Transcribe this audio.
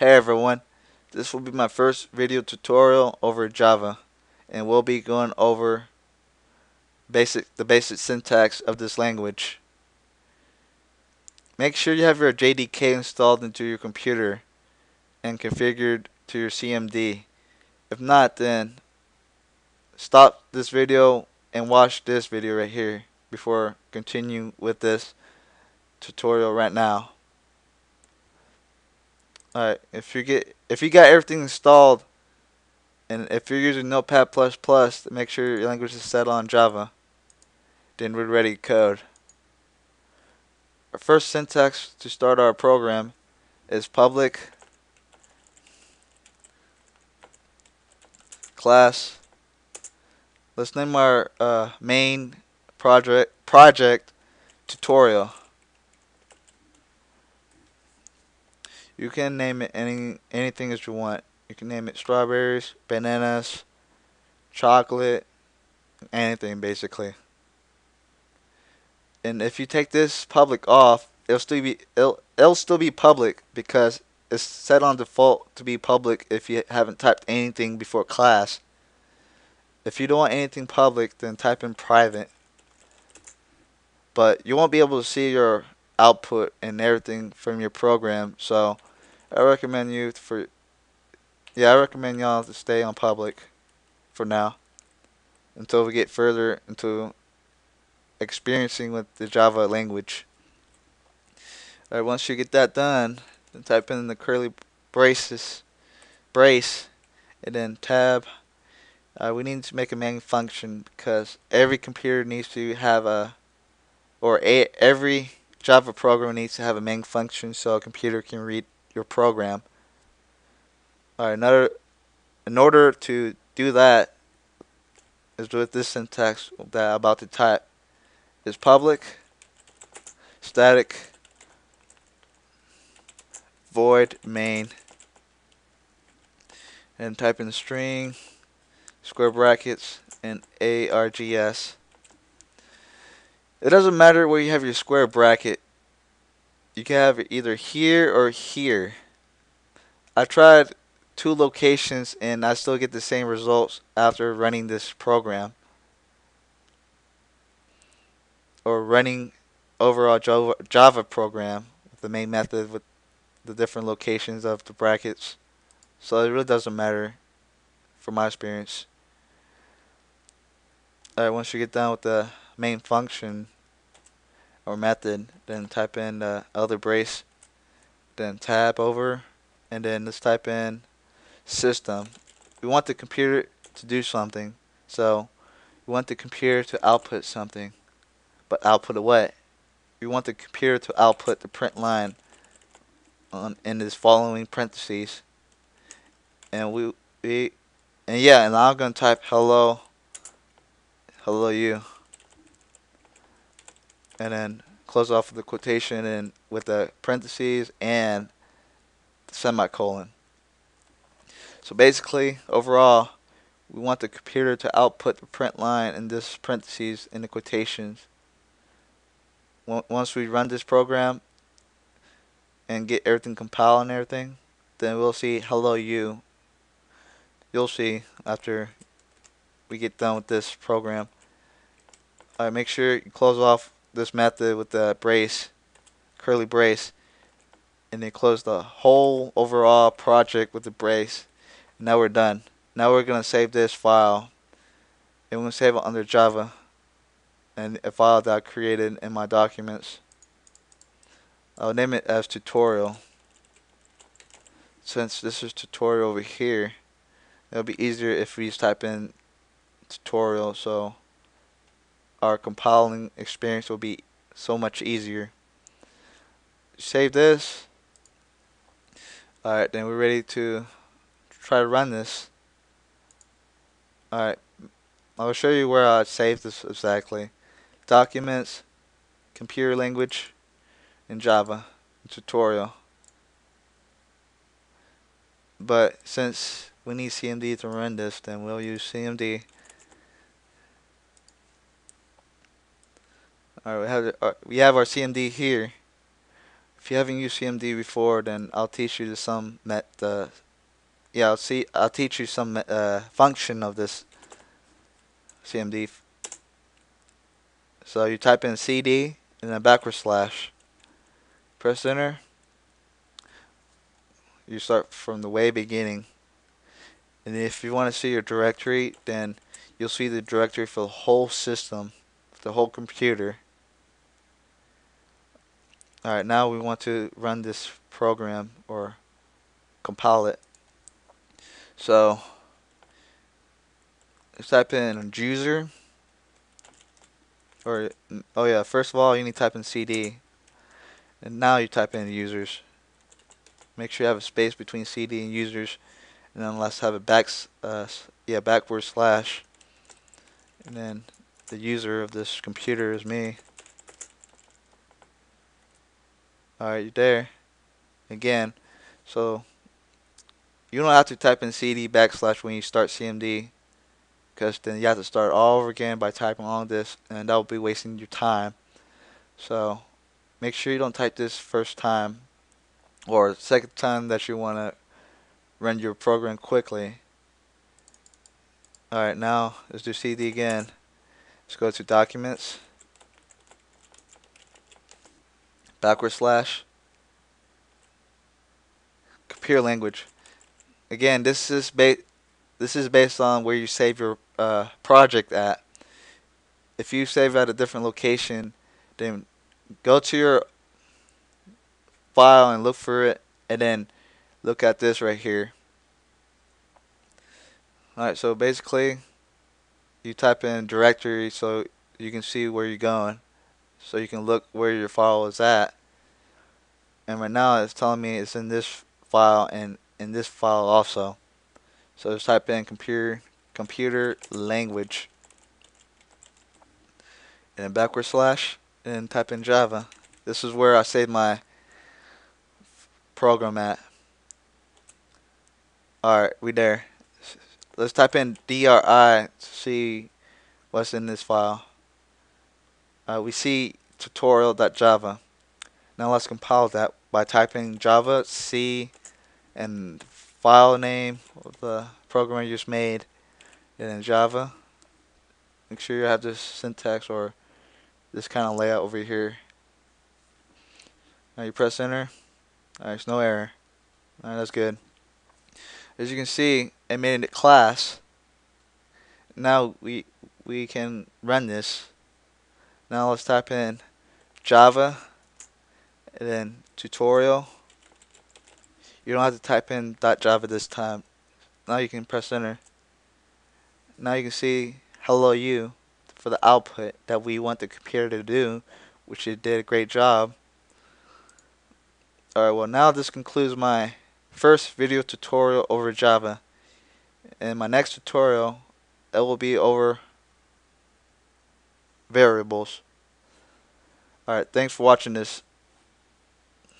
Hey everyone, this will be my first video tutorial over Java, and we'll be going over the basic syntax of this language. Make sure you have your JDK installed into your computer and configured to your CMD. If not, then stop this video and watch this video right here before continue with this tutorial right now. Alright, if you got everything installed, and if you're using Notepad++, make sure your language is set on Java. Then we're ready to code. Our first syntax to start our program is public class. Let's name our main project tutorial. You can name it anything that you want. You can name it strawberries, bananas, chocolate, anything basically. And if you take this public off, it'll still be public because it's set on default to be public if you haven't typed anything before class. If you don't want anything public, then type in private. But you won't be able to see your output and everything from your program, so I recommend y'all to stay on public for now until we get further into experiencing with the Java language. Alright, once you get that done, then type in the curly brace and then tab. We need to make a main function because every computer needs to have every Java program needs to have a main function so a computer can read your program. Alright, in order to do that is with this syntax that I'm about to type. It's public static void main, and type in string square brackets and ARGS. It doesn't matter where you have your square bracket. You can have it either here or here. I tried two locations and I still get the same results after running this program or running overall Java program with the main method with the different locations of the brackets. So it really doesn't matter from my experience. Alright, once you get done with the main function or method, then type in the other brace, then tab over, and then let's type in system. We want the computer to do something, so we want the computer to output something, but output of what? We want the computer to output the print line in this following parentheses, and and I'm gonna type hello you, and then close off with the quotation and with the parentheses and the semicolon. So basically, overall, we want the computer to output the print line in this parentheses in the quotations. Once we run this program and get everything compiled and everything, then we'll see hello you. You'll see after we get done with this program. Alright, make sure you close off this method with the brace, curly brace, and then close the whole overall project with the brace. And now we're done. Now we're going to save this file, and we're going to save it under Java, and a file that I created in my documents. I'll name it as tutorial. Since this is tutorial over here, it'll be easier if we just type in tutorial, so our compiling experience will be so much easier. Save this. Alright, then we're ready to try to run this. Alright, I'll show you where I saved this exactly. Documents, computer language, and Java, and tutorial. But since we need CMD to run this, then we'll use CMD. Alright, we have our CMD here. If you haven't used CMD before, then I'll teach you some function of this CMD. So you type in CD and then backward slash, press enter. You start from the way beginning, and if you want to see your directory, then you'll see the directory for the whole system, the whole computer. Alright, now we want to run this program or compile it. So let's type in user, or first of all you need to type in CD, and now you type in users. Make sure you have a space between CD and users, and then let's have a backward slash, and then the user of this computer is me. Alright, you're there again. So you don't have to type in CD backslash when you start CMD, because then you have to start all over again by typing all this, and that will be wasting your time. So make sure you don't type this first time or second time that you want to run your program quickly. Alright, now let's do CD again. Let's go to documents, backward slash, computer language. Again, this is based on where you save your project at. If you save at a different location, then go to your file and look for it, and then look at this right here. Alright, so basically you type in directory so you can see where you're going, so you can look where your file is at. And right now it's telling me it's in this file and in this file also. So just type in computer language and then backward slash, and type in Java. This is where I saved my program at. Alright, we there. Let's type in DRI to see what's in this file. We see tutorial.java. Now let's compile that by typing Java, C, and file name of the program you just made, and then Java. Make sure you have this syntax or this kind of layout over here. Now you press enter. Alright, there's no error. Alright, that's good. As you can see, it made it a class. Now we can run this. Now let's type in Java and then tutorial. You don't have to type in .java this time. Now you can press enter. Now you can see hello you for the output that we want the computer to do, which it did a great job. Alright, well, now this concludes my first video tutorial over Java. In my next tutorial, it will be over variables. Alright, thanks for watching this.